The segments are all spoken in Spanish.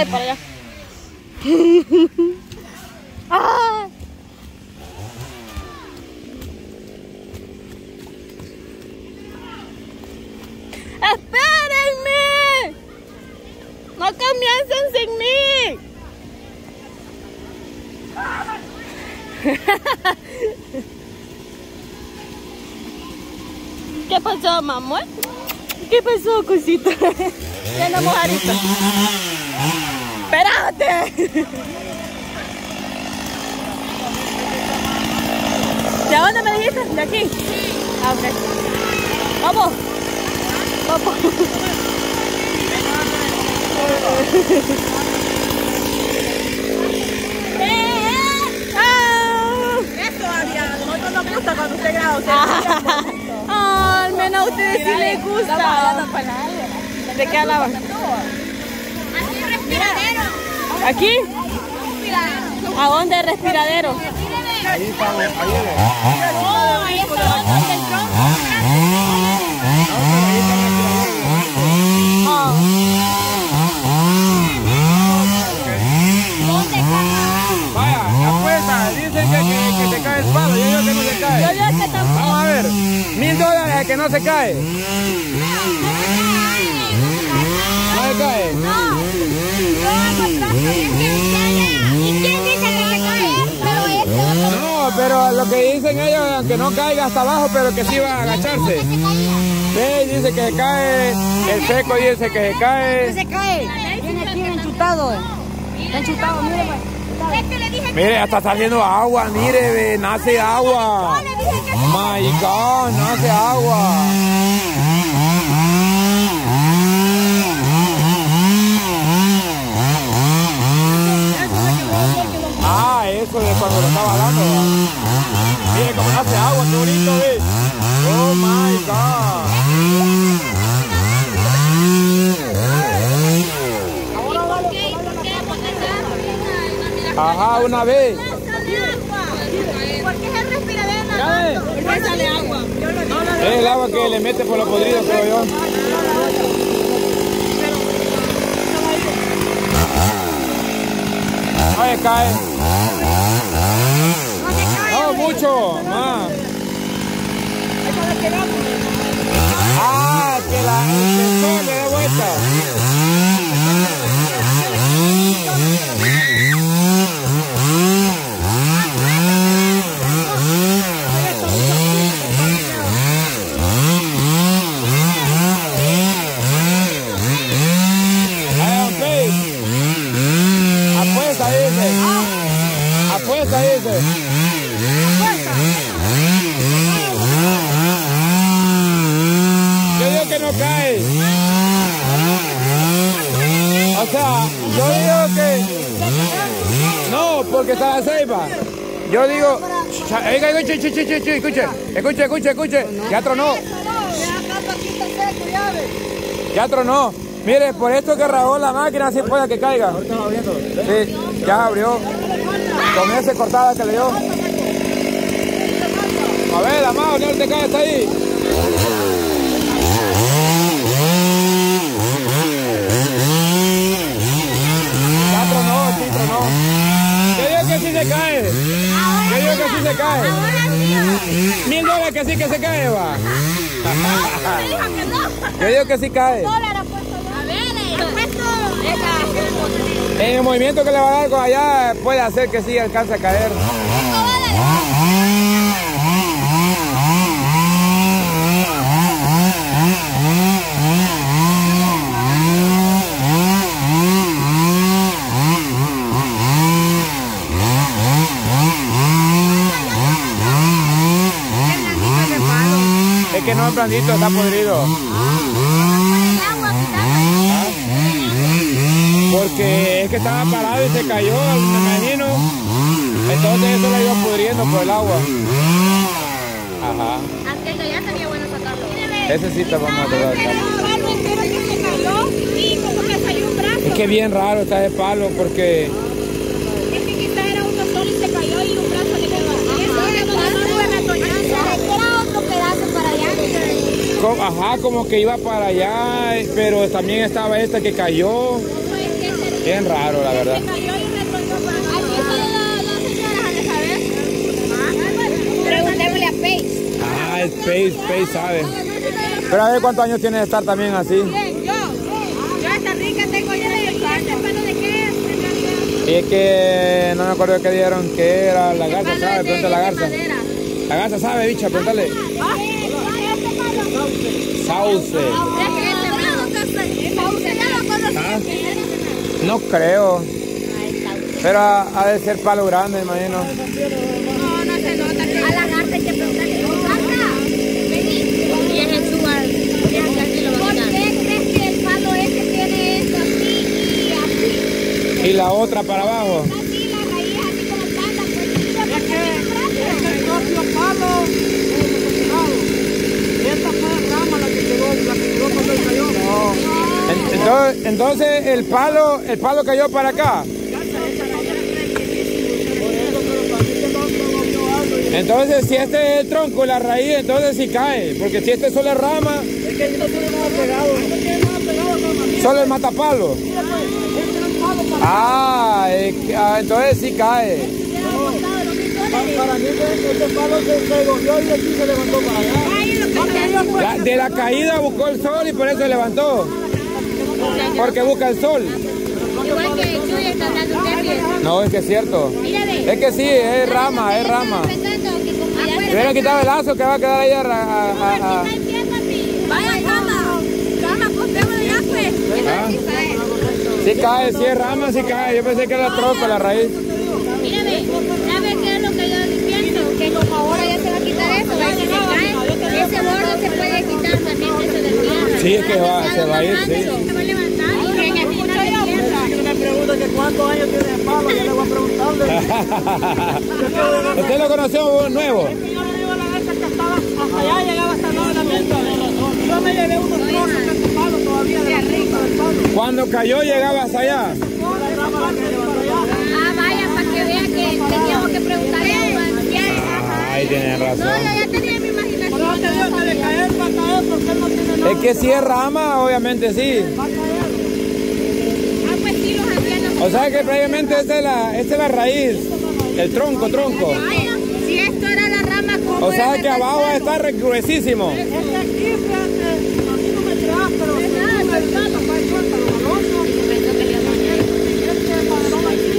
Ay, para allá. ¡Ah! ¡Espérenme! ¡No comiencen sin mí! ¿Qué pasó, mamá? ¿Qué pasó, cosita? Ya no mojarito. ¡Espérate! ¿De dónde me dijiste? ¿De aquí? Sí. Ah, ok. ¡Vamos! ¡Vamos! Eso, Ariana. Nosotros no me gusta cuando usted graba. Ah, al menos a ustedes sí les gusta. ¿De qué alaban? Aquí respiradero. ¿Aquí? ¿A dónde respiradero? Ahí está, ahí está. No, ahí está donde el tronco. Vaya, apuesta, dicen que se cae el palo, yo digo que no se cae. Yo digo que tampoco. Vamos a ver, $1000 que no se cae. No se cae. ¿Y quién dice que se cae? No, pero lo que dicen ellos es que no caiga hasta abajo, pero que sí va a agacharse. Sí, dice que se cae, el Seco dice que se cae. ¿Se cae? Viene aquí enchutado. Está enchutado, mire. Mire, está saliendo agua, mire, nace agua. My God, nace agua. Ah, eso es cuando lo estaba hablando. Mire cómo hace agua, qué bonito, ¿ves? Oh my God. Ajá, una vez. ¿Por qué es el respiradero? ¿Por qué sale agua? Es el agua que le mete por los podridos, creo yo. No se cae. No, mucho. Más. Ah, que la sol le da vuelta. Apuesta, dice. Apuesta. Yo digo que no cae. O sea, yo digo que... No, porque está la ceiba. Yo digo... Oiga, escuche. Ya tronó. Ya tronó. Mire, por esto que rajó la máquina, si puede que caiga. Sí, ya abrió. Con ese cortada que le dio. A ver, amado, no te caes ahí. Ya tronó, sí tronó. Yo digo que sí se cae. Yo digo que sí se cae. $1000 que sí que se cae, va. Yo digo que sí cae. En el movimiento que le va a dar con allá puede hacer que sí alcance a caer. Es que no es blandito, está podrido. Porque es que estaba parado y se cayó, me imagino. Entonces eso lo iba pudriendo por el agua. Ajá. Aquello ya sería bueno sacarlo. Ese sí te vamos a tratar. Es que bien raro está de palo porque... Es que quizás era uno solo y se cayó y un brazo le quedó así. Eso era cuando era otro pedazo para allá. Ajá, como que iba para allá, pero también estaba esta que cayó. Bien raro, la verdad. Preguntémosle a Pace. Ah, es Pace, Pace sabe. Pero a ver cuántos años tiene de estar también así. Yo hasta rica tengo ya de pelo de qué es. Y es que no me acuerdo qué dieron, que era la garza, ¿sabe? Pregúntale a la garza. La garza sabe, bicha, pregúntale. Sauce. ¿Ah? No creo. Pero ha de ser palo grande, imagino. No, no se nota que a la garza hay que preguntarle. Vení. Y es el suba. ¿Por qué crees que el palo este tiene esto así y así? Y la otra para abajo. Así la raíz, así como panda. Pues, es que el propio palo es esta fue la rama la que llegó cuando él cayó. No. Entonces el palo cayó para acá. Entonces si este es el tronco y la raíz, entonces sí cae, porque si este es solo rama, es que no tiene nada pegado. Solo el matapalo. Ah, entonces sí cae. Para mí este palo se golpeó y aquí se levantó para allá. De la caída buscó el sol y por eso se levantó. Porque busca el sol. Igual que Chuy está hablando usted. No, es que es cierto. Es que sí, es rama, es rama. Le hubieran quitado el lazo que va a quedar ahí a... Vaya, cama. Cama, cortémoslo ya, pues. Sí cae, sí es rama, sí cae. Yo pensé que era tronco, la raíz. Mírame, ¿sabes qué es lo que yo pienso? Que como ahora ya se va a quitar eso, va a que se cae. Ese borde se puede quitar también, eso de tierra. Sí, es que va, se va a ir, sí. Que cuántos años tiene el palo, yo le voy a preguntarle. ¿Usted lo conoció nuevo? Es que yo le digo a la garza que estaba hasta allá, llegaba hasta el lado de la mesa. Yo me llevé unos trozos de su palo todavía de la punta del palo. Cuando cayó llegaba hasta allá. Ah, vaya, para que vea que teníamos que preguntarle a la... Ahí tiene razón. No, yo ya tenía mi imaginación. Pero no te digo que le caer, va a caer, porque él no tiene nada. Es que si es rama, obviamente sí. O sea que previamente esta es la raíz, el tronco. Si esto era la rama, como. O sea que abajo va a estar gruesísimo. Este aquí, fíjate, a mí no me trajo, pero es verdad, no va a ir suelta, lo valoroso. Este padrón aquí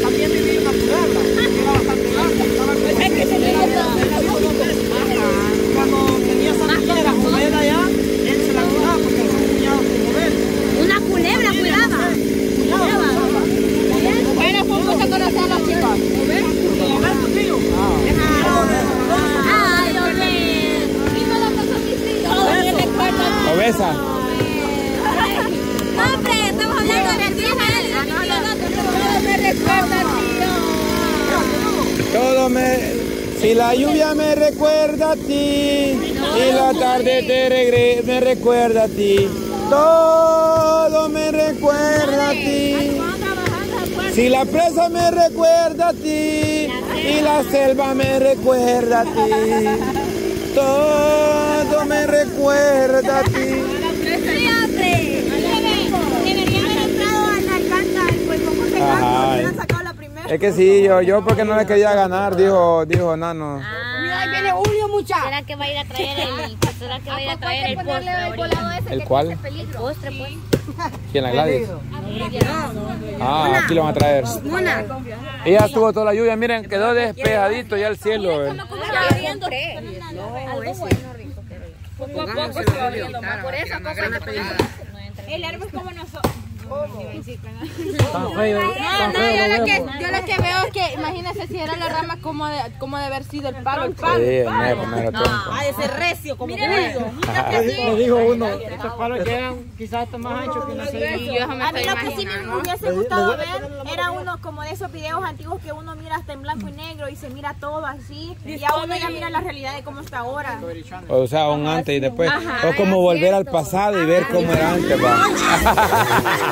también vivía en la puebla, era bastante larga, estaba creciendo. Es que se le había dado dos veces. Cuando tenía esa culebra, culebra ya, él se la cuidaba porque no tenía que mover. Una culebra cuidaba. Bueno, fue un gusto conocer a los chicos. Ay, ¿y no lo pasó mis hijos? Obesa. Hombre, estamos hablando de ti, todo me recuerda, tío. Si la lluvia me recuerda a ti, y la tarde me recuerda a ti, todo me recuerda a ti. Si la presa me recuerda a ti, y la selva me recuerda a ti, todo me recuerda a ti. Sí, hombre. Deberían haber entrado a la canta, pues como se ganó, hubieran sacado la primera. Es que sí, yo porque no le quería ganar, dijo Nano. Mira, ahí viene Julio, muchacho. ¿Será que va a ir a traer el postre ahorita? ¿El cuál? El postre, pues. ¿Quién, la Gladys? Ah, aquí lo van a traer. Ella estuvo toda la lluvia, miren, quedó despejadito ya el cielo. Poco a poco se va abriendo más. Por eso poco a poco. El árbol es como nosotros. Yo lo que veo es que, imagínense si era la rama, como de haber sido el palo. Ha de ser recio, como lo dijo uno. Estos palos quedan quizás hasta más anchos que nosotros. A mí lo que sí me hubiese gustado ver era uno como de esos videos antiguos que uno mira hasta en blanco y negro y se mira todo así. Y a uno ya mira la realidad de cómo está ahora. O sea, un antes y después. O como volver al pasado y ver cómo era antes.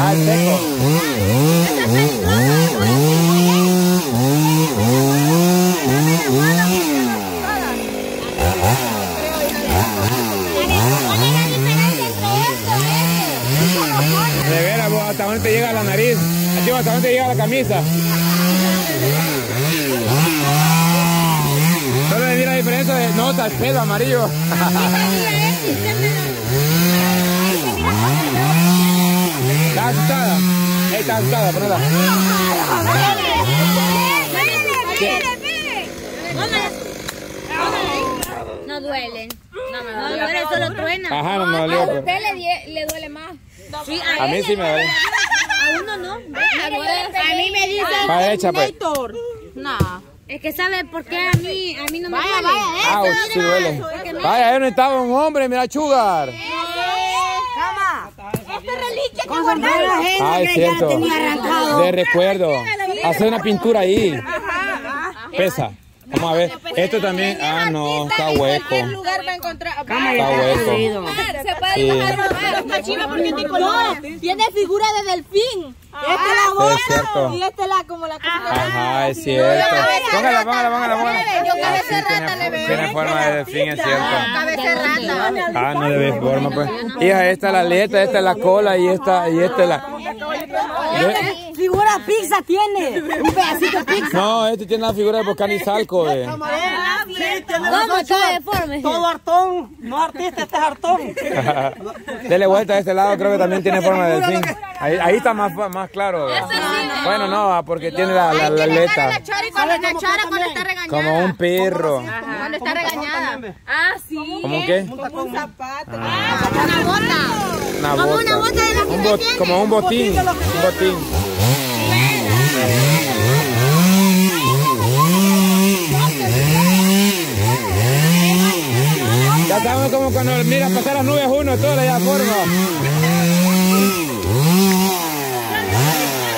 al Seco. De veras, vos, hasta donde te llega la nariz, a ti hasta donde te llega la camisa. Solo le di la diferencia de notas, pelo amarillo. ¿Estás asustada? ¿Estás asustada? Perdona. No duelen. No duelen, solo truenan. Ajá, no duele. A usted le duele más. Sí, a mí sí me duele. A uno no. A mí me dicen Nator. No. Es que sabe por qué a mí no me duele. Ah, sí duele. Vaya, yo no estaba un hombre, mira, Sugar. Ay, cierto. De recuerdo. Hacer una pintura ahí. Pesa. Vamos a ver. Esto también. Ah, no. Está hueco. Está hueco. Tiene figura de delfín. Esta es la gorra. Y esta es la como la. Ajá, es cierto. Póngala, póngala, póngala. Yo cabeza rata le veo. Tiene forma de delfín, es cierto. Cabeza rata. Ah, no le veo forma, pues. Hija, esta es la aleta, esta es la cola y esta es la. Figura pizza tiene. Un pedacito de pizza. No, este tiene la figura de Volcán y Salco. Todo hartón. No artista, este es hartón. Dele vuelta a este lado, creo que también tiene forma de delfín. Ahí está más claro. Bueno, no, porque tiene la aleta. Como un perro. Cuando está regañada. Ah, sí. ¿Como un qué? Como un zapato. Una bota. Como una bota de la que tiene. Como un botín. Un botín. Ya estamos como cuando mira pasar las nubes uno, toda la forma.